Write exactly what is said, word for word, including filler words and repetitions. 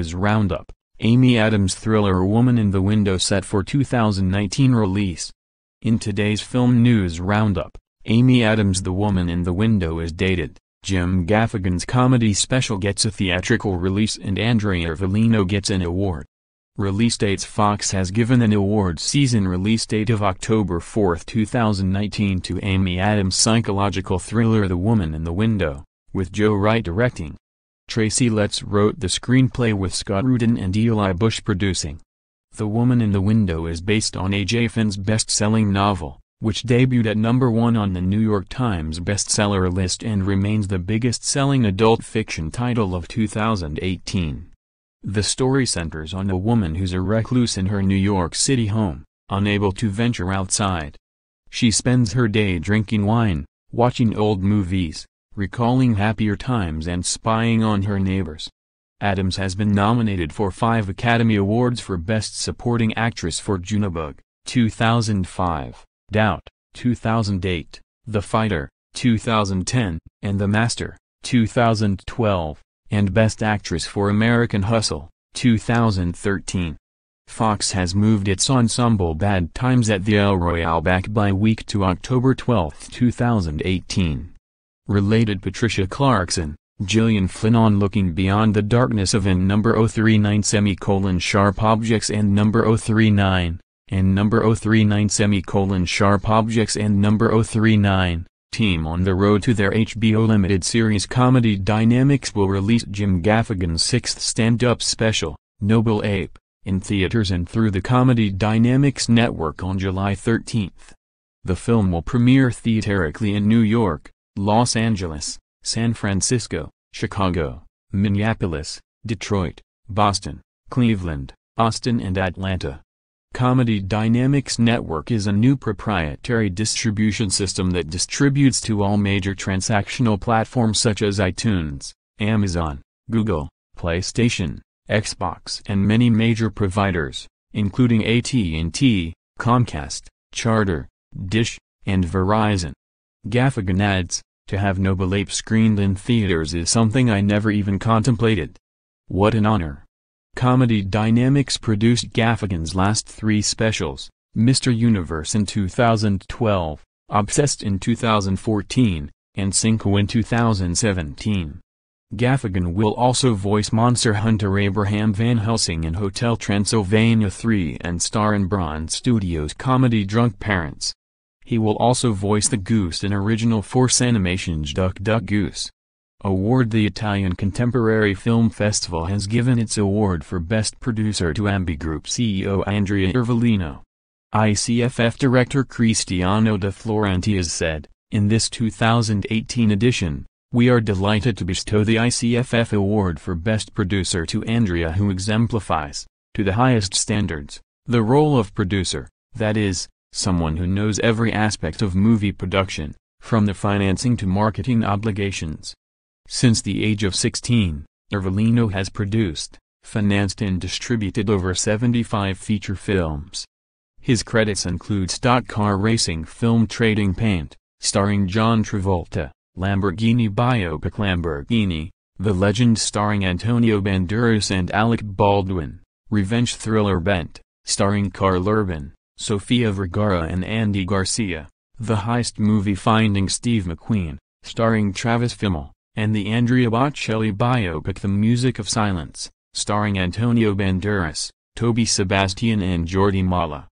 News Roundup, Amy Adams' thriller Woman in the Window set for two thousand nineteen release. In today's Film News Roundup, Amy Adams' The Woman in the Window is dated, Jim Gaffigan's comedy special gets a theatrical release and Andrea Iervolino gets an award. Release dates. Fox has given an awards season release date of October fourth, two thousand nineteen to Amy Adams' psychological thriller The Woman in the Window, with Joe Wright directing. Tracy Letts wrote the screenplay with Scott Rudin and Eli Bush producing. The Woman in the Window is based on A J. Finn's best-selling novel, which debuted at number one on the New York Times bestseller list and remains the biggest-selling adult fiction title of two thousand eighteen. The story centers on a woman who's a recluse in her New York City home, unable to venture outside. She spends her day drinking wine, watching old movies, recalling happier times and spying on her neighbors. Adams has been nominated for five Academy Awards for Best Supporting Actress for Junebug, two thousand five, Doubt, two thousand eight, The Fighter, two thousand ten, and The Master, two thousand twelve, and Best Actress for American Hustle, two thousand thirteen. Fox has moved its ensemble Bad Times at the El Royale back by week to October twelfth, two thousand eighteen. Related. Patricia Clarkson, Gillian Flynn on Looking Beyond the Darkness of N number oh three nine semicolon Sharp Objects and number oh three nine, and number oh three nine semicolon Sharp Objects and number oh three nine, team on the road to their H B O limited series Comedy Dynamics will release Jim Gaffigan's sixth stand-up special, Noble Ape, in theaters and through the Comedy Dynamics network on July thirteenth. The film will premiere theatrically in New York, Los Angeles, San Francisco, Chicago, Minneapolis, Detroit, Boston, Cleveland, Austin and Atlanta. Comedy Dynamics Network is a new proprietary distribution system that distributes to all major transactional platforms such as iTunes, Amazon, Google, PlayStation, Xbox and many major providers, including A T and T, Comcast, Charter, Dish, and Verizon. Gaffigan adds, "To have Noble Ape screened in theaters is something I never even contemplated. What an honor." Comedy Dynamics produced Gaffigan's last three specials, Mister Universe in two thousand twelve, Obsessed in two thousand fourteen, and Cinco in two thousand seventeen. Gaffigan will also voice monster hunter Abraham Van Helsing in Hotel Transylvania three and star in Braun Studios' comedy Drunk Parents. He will also voice the Goose in original Force Animation's Duck Duck Goose. Award. The Italian Contemporary Film Festival has given its award for Best Producer to Ambi Group C E O Andrea Iervolino. I C F F director Cristiano De Florentiis said, "In this two thousand eighteen edition, we are delighted to bestow the I C F F award for Best Producer to Andrea, who exemplifies, to the highest standards, the role of producer, that is, someone who knows every aspect of movie production, from the financing to marketing obligations." Since the age of sixteen, Iervolino has produced, financed and distributed over seventy-five feature films. His credits include stock car racing film Trading Paint, starring John Travolta, Lamborghini biopic Lamborghini, The Legend starring Antonio Banderas and Alec Baldwin, revenge thriller Bent, starring Carl Urban, Sofia Vergara and Andy Garcia, the heist movie Finding Steve McQueen, starring Travis Fimmel, and the Andrea Bocelli biopic The Music of Silence, starring Antonio Banderas, Toby Sebastian and Jordi Malla.